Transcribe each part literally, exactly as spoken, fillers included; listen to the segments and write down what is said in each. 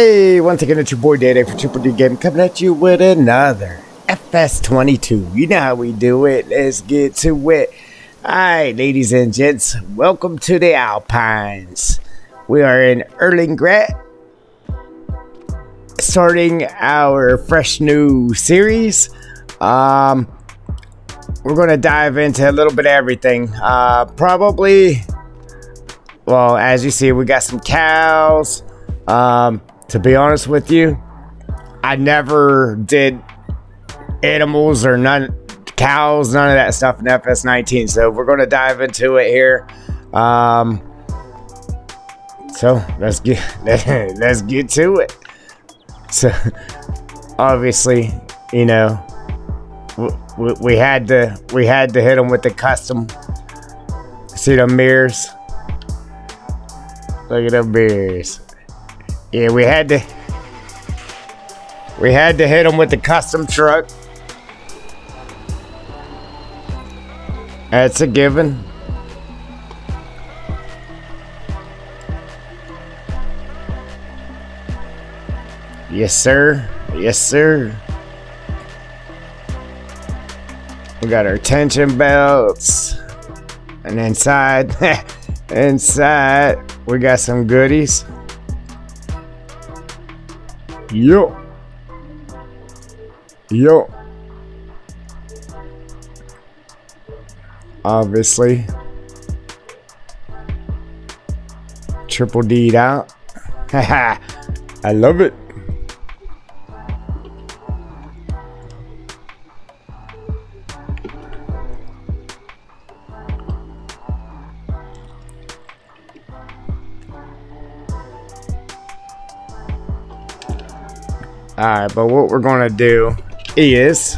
Hey, once again, it's your boy Day Day for Triple D Game coming at you with another F S twenty-two. You know how we do it. Let's get to it. Alright, ladies and gents, welcome to the Alpines. We are in Erlengrat, starting our fresh new series. Um, we're going to dive into a little bit of everything. Uh, probably, well, as you see, we got some cows. Um, to be honest with you, I never did animals or none cows, none of that stuff in F S nineteen. So we're going to dive into it here. Um, so let's get, let's get to it. So obviously, you know, we, we had to, we had to hit them with the custom. See them mirrors. Look at them mirrors. Yeah, we had to we had to hit them with the custom truck. That's a given. Yes, sir. Yes, sir. We got our tension belts, and inside, inside, we got some goodies. Yo, yo, obviously triple D'd out. Haha, I love it. Alright, but what we're going to do is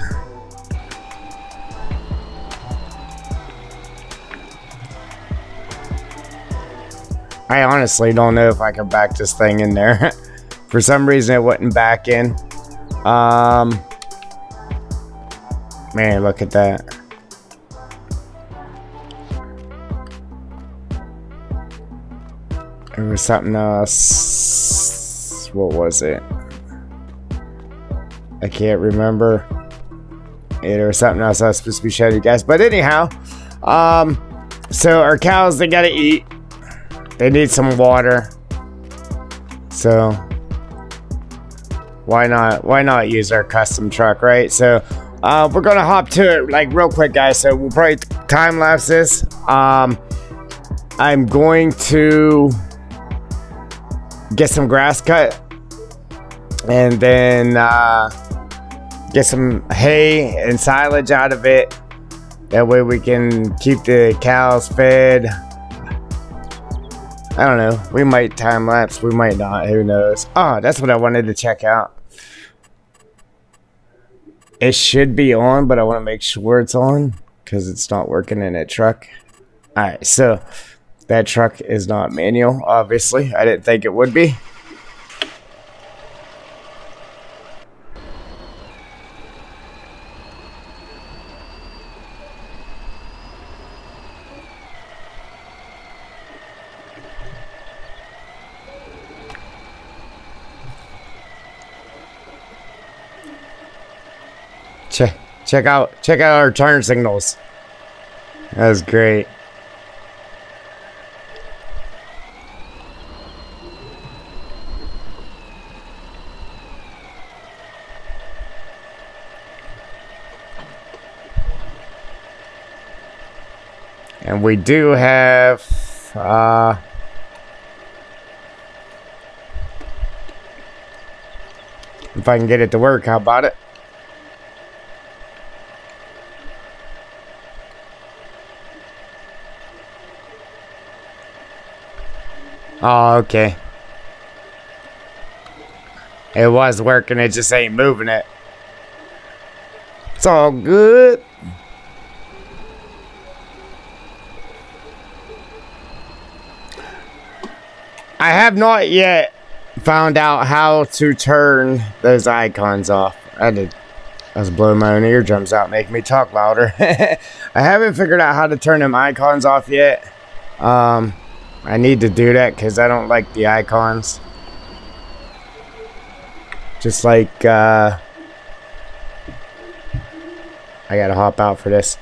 I honestly don't know if I can back this thing in there. For some reason, it wouldn't back in. Um, man, look at that. There was something else. What was it? I can't remember it, or something else I was supposed to be showing you guys. But anyhow, um, so our cows, they gotta eat. They need some water. So why not? Why not use our custom truck, right? So uh, we're gonna hop to it like real quick, guys. So we'll probably time lapse this. Um, I'm going to get some grass cut, and then uh, get some hay and silage out of it. That way we can keep the cows fed. I don't know, we might time lapse, we might not, who knows. Oh, that's what I wanted to check out. It should be on, but I want to make sure it's on because it's not working in a truck. All right, so that truck is not manual, obviously. I didn't think it would be. Check, check out, check out our turn signals. That was great. And we do have, uh, if I can get it to work, how about it? Oh, okay. It was working, it just ain't moving it. It's all good. I have not yet found out how to turn those icons off. I did. I was blowing my own eardrums out, making me talk louder. I haven't figured out how to turn them icons off yet. Um... I need to do that because I don't like the icons. Just like, uh, I gotta hop out for this.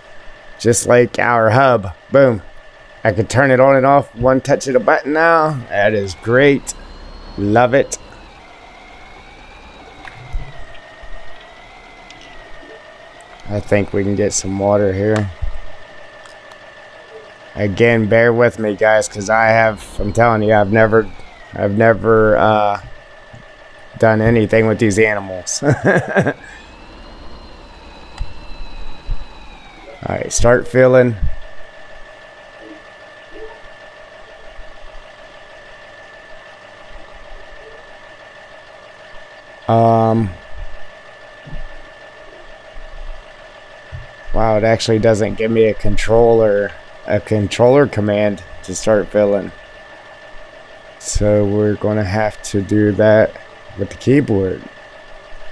Just like our hub. Boom. I can turn it on and off. One touch of the button now. That is great. Love it. I think we can get some water here. Again, bear with me, guys, because I have, I'm telling you, I've never, I've never, uh, done anything with these animals. Alright, start filling. Um, wow, it actually doesn't give me a controller, a controller command to start filling. So we're gonna have to do that with the keyboard.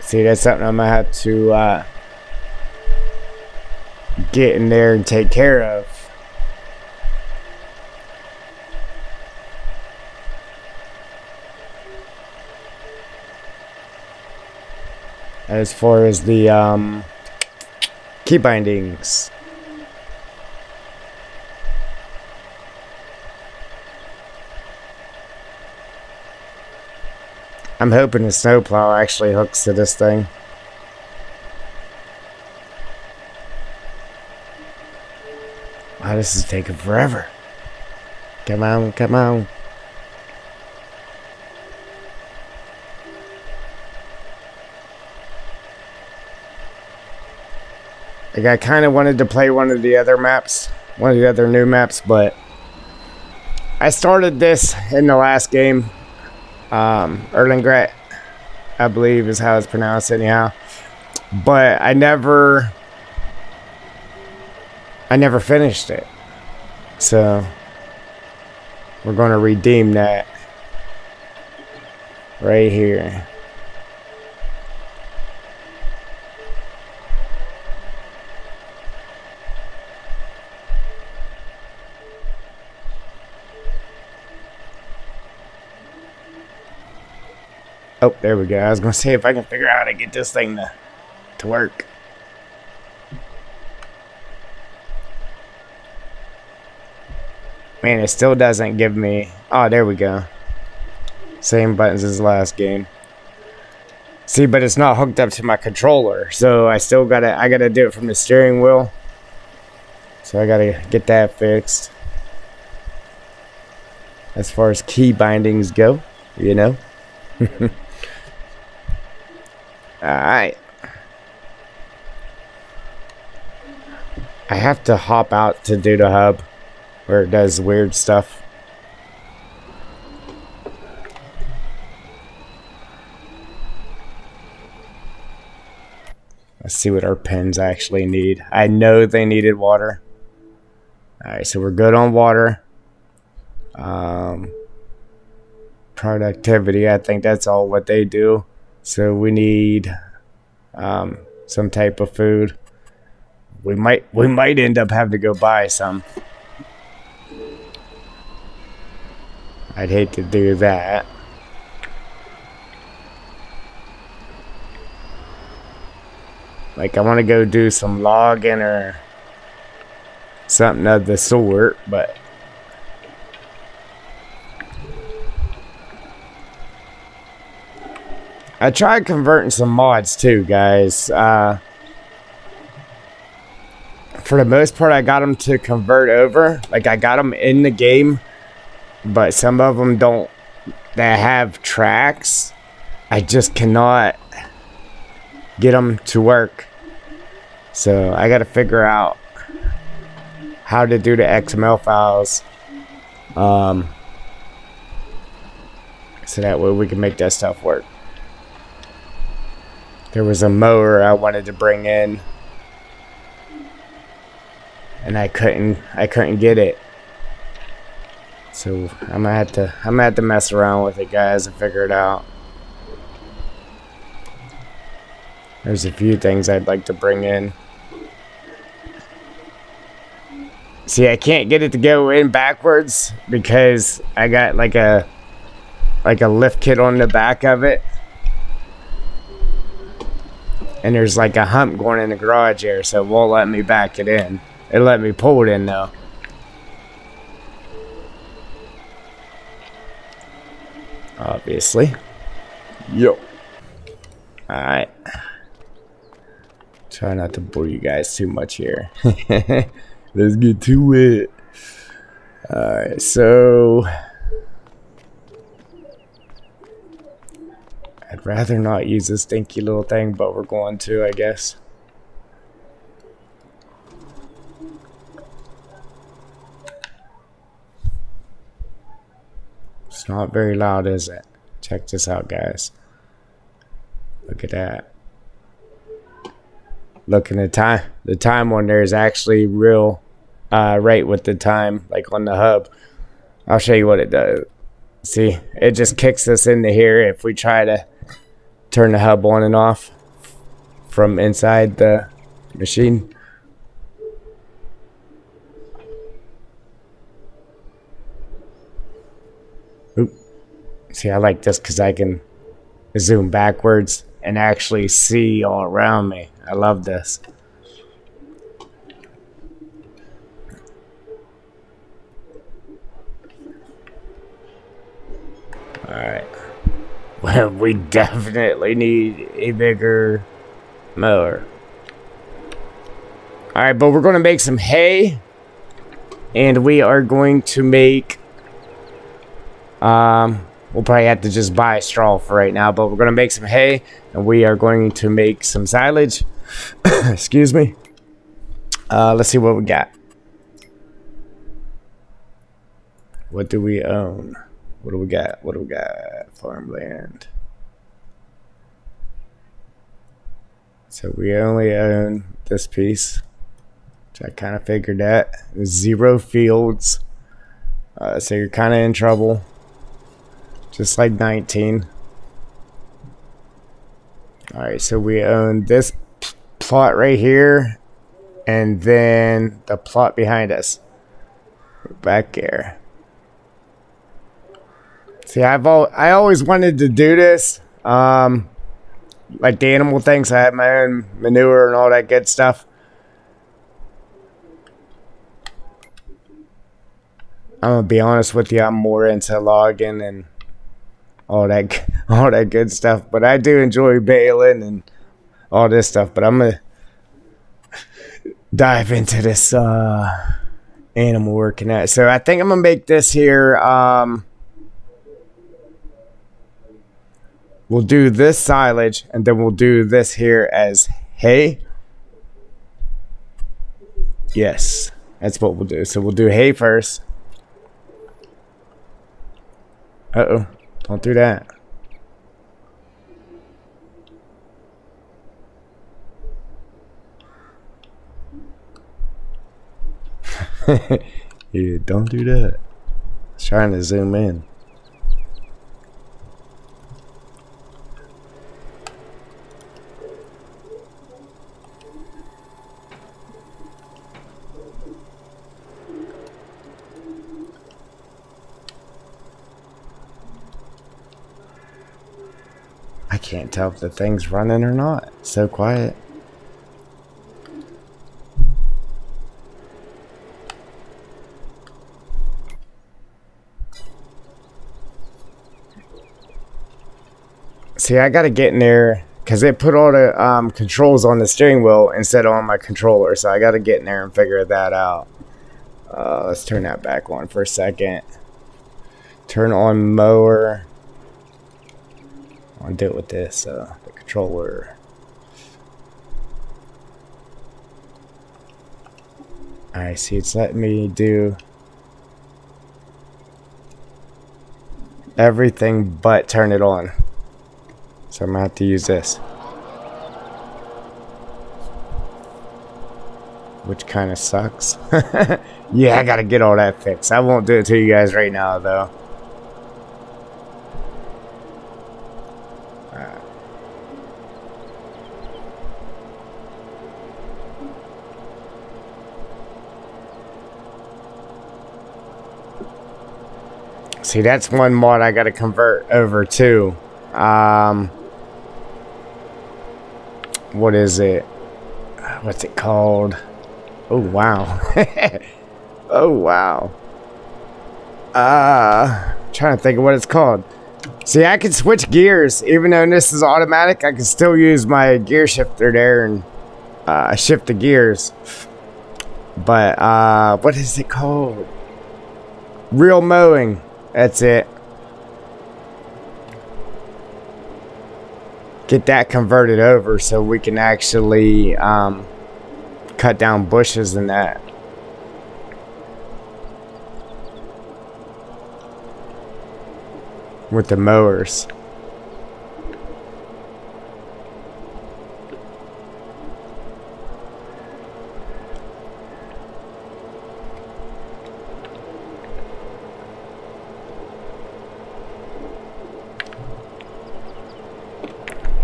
See, that's something I'm gonna have to uh, get in there and take care of. As far as the um, key bindings. I'm hoping the snowplow actually hooks to this thing. Wow, this is taking forever. Come on, come on. Like, I kind of wanted to play one of the other maps, one of the other new maps, but I started this in the last game. Um, Erlengrat, I believe is how it's pronounced anyhow, but I never I never finished it, so we're going to redeem that right here. Oh, there we go. I was going to say if I can figure out how to get this thing to, to work. Man, it still doesn't give me... Oh, there we go. Same buttons as last game. See, but it's not hooked up to my controller. So I still got to... I got to do it from the steering wheel. So I got to get that fixed. As far as key bindings go, you know. Alright. I have to hop out to do the hub where it does weird stuff. Let's see what our pens actually need. I know they needed water. Alright, so we're good on water. Um... productivity, I think that's all what they do. So we need um, some type of food. We might we might end up having to go buy some. I'd hate to do that. Like, I want to go do some logging or something of the sort, but I tried converting some mods too, guys. Uh, for the most part, I got them to convert over. Like, I got them in the game, but some of them don't. They have tracks. I just cannot get them to work. So I got to figure out how to do the X M L files. Um, so that way we can make that stuff work. There was a mower I wanted to bring in, and I couldn't. I couldn't get it. So I'm gonna have to. I'm gonna have to mess around with it, guys, and figure it out. There's a few things I'd like to bring in. See, I can't get it to go in backwards because I got like a like a lift kit on the back of it. and there's like a hump going in the garage there, so it won't let me back it in. It let me pull it in though. Obviously. Yo. Alright. Try not to bore you guys too much here. Let's get to it. Alright, so I'd rather not use this stinky little thing, but we're going to, I guess. It's not very loud, is it? Check this out, guys. Look at that. Look at the time. The time on there is actually real uh, right with the time, like on the hub. I'll show you what it does. See, it just kicks us into here if we try to turn the hub on and off from inside the machine. Oop. See, I like this because I can zoom backwards and actually see all around me. I love this. Alright. Well, we definitely need a bigger mower. Alright, but we're going to make some hay. And we are going to make... Um... We'll probably have to just buy straw for right now, but we're going to make some hay, and we are going to make some silage. Excuse me. Uh, let's see what we got. What do we own? What do we got? What do we got? Farmland. So we only own this piece, which I kind of figured that. Zero fields. Uh, so you're kind of in trouble. Just like nineteen. Alright, so we own this plot right here. And then the plot behind us. Back there. See, I've al I always wanted to do this. Um, like the animal things. I have my own manure and all that good stuff. I'm going to be honest with you. I'm more into logging and all that, all that good stuff, but I do enjoy baling and all this stuff. But I'm gonna dive into this uh, animal working out. So I think I'm gonna make this here. Um, we'll do this silage, and then we'll do this here as hay. Yes, that's what we'll do. So we'll do hay first. Uh oh. Don't do that. Yeah, don't do that. I was trying to zoom in. I can't tell if the thing's running or not. It's so quiet. See, I gotta get in there because it put all the um, controls on the steering wheel instead of on my controller. So I gotta get in there and figure that out. Uh, let's turn that back on for a second. Turn on mower. I'll do it with this, uh, the controller. Alright, see, it's letting me do everything but turn it on. So I'm gonna have to use this. Which kind of sucks. Yeah, I gotta get all that fixed. I won't do it to you guys right now, though. See, that's one mod I gotta convert over to. Um, what is it? What's it called? Oh, wow. Oh, wow. Uh, I'm trying to think of what it's called. See, I can switch gears. Even though this is automatic, I can still use my gear shifter there and uh, shift the gears. But, uh, what is it called? Real mowing. That's it. Get that converted over so we can actually um, cut down bushes and that. With the mowers.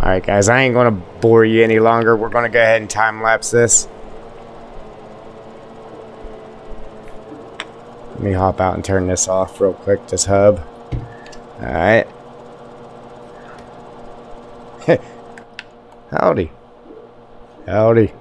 Alright guys, I ain't gonna bore you any longer. We're gonna go ahead and time lapse this. Let me hop out and turn this off real quick, this hub. Alright. Howdy. Howdy.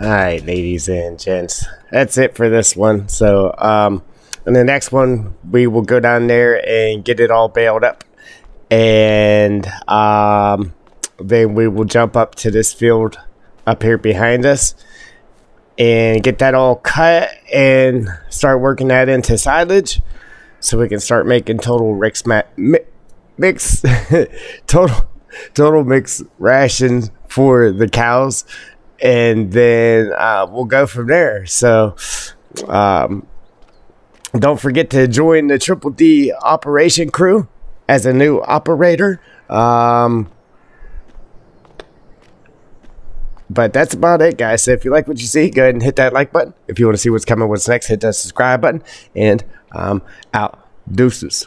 All right, ladies and gents, that's it for this one. So um in the next one we will go down there and get it all bailed up, and um then we will jump up to this field up here behind us and get that all cut and start working that into silage so we can start making total mix mix total total mix rations for the cows, and then uh, we'll go from there. So um, don't forget to join the Triple D operation crew as a new operator. Um, But that's about it, guys. So if you like what you see, go ahead and hit that like button. If you want to see what's coming, what's next, hit that subscribe button. And I'm out. Deuces.